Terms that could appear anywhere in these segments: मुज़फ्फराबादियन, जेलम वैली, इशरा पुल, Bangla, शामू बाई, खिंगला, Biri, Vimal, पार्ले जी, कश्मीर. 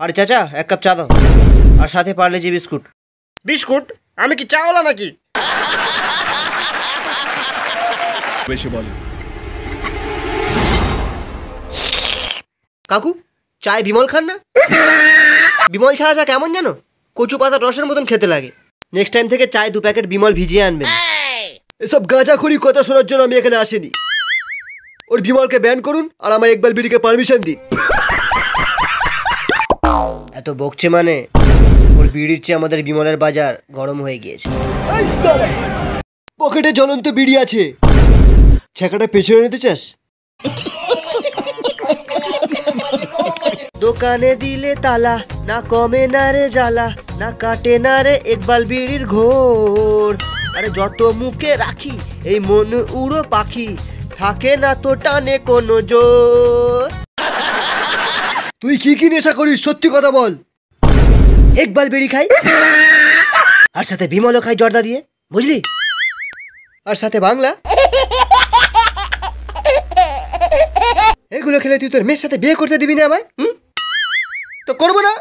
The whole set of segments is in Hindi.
और चाचा एक कप चा दो और साथ ही पार्ले जी बिस्कुट। बिस्कुट आम की चावला ना कि काकू चाय विमल खान ना विमल छाड़ा चा केमन जानो कचु पाता रसर मतन खेते लागे। नेक्स्ट टाइम थेके चाय दो पैकेट विमल भिजिए आनबेन। ए सब गांजाखोरी कथा शोनार जोन्नो आमि एखाने आसिनी। और विमल के बैन करुन और आमार एकबार बिड़ी के परमिशन दिन। एतो बकछे माने और बिड़िर चेये आमादेर विमलेर बाजार गरम हये गियेछे। ऐ साले पकेटे ज्वलंत बिड़ी आछे छेकाटा पेछने निते चास। दोकाने दिले ताला ना कमे ना रे जाला ना काटे ना रे एक बाल बीड़िर घोर। अरे जतो मुखे राखी ए मन उड़ो पाखी थाके ना तो टाने कोनो जोर। तुई की नेशा करिस सत्यि कथा बोल। एक बाल बीड़ी खाई और साथे विमलो खाई जर्दा दिए बुझली और साथे बांगला एगुलो खेले तुई तोर मेर साथे बिये करते दिबि ना आमाय तो करबो ना।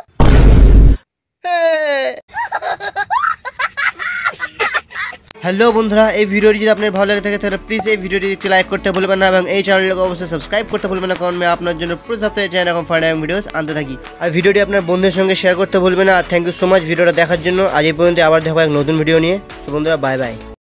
हेलो बंधुरा ये भिडियोटी जो अपने भालो लगे थे प्लिज ये भिडियोटी एक लाइक करते भूलबेन ना और चैनल को अवश्य सबसक्राइब करते भूलबेन ना कारण मैं आपनार जन्य प्रति सप्ताहे चाय एरकम फन एवं भिडियोस आनते थाकि और भिडियोटी आपनार बंधुदेर संगे शेयर करते भूलबेन ना। थैंक यू सो माच भिडियोटा देखार जन्य। आज ए पर्यन्त आबार देखा एक नतुन भिडियो निये। तो बंधुरा बाय बाय।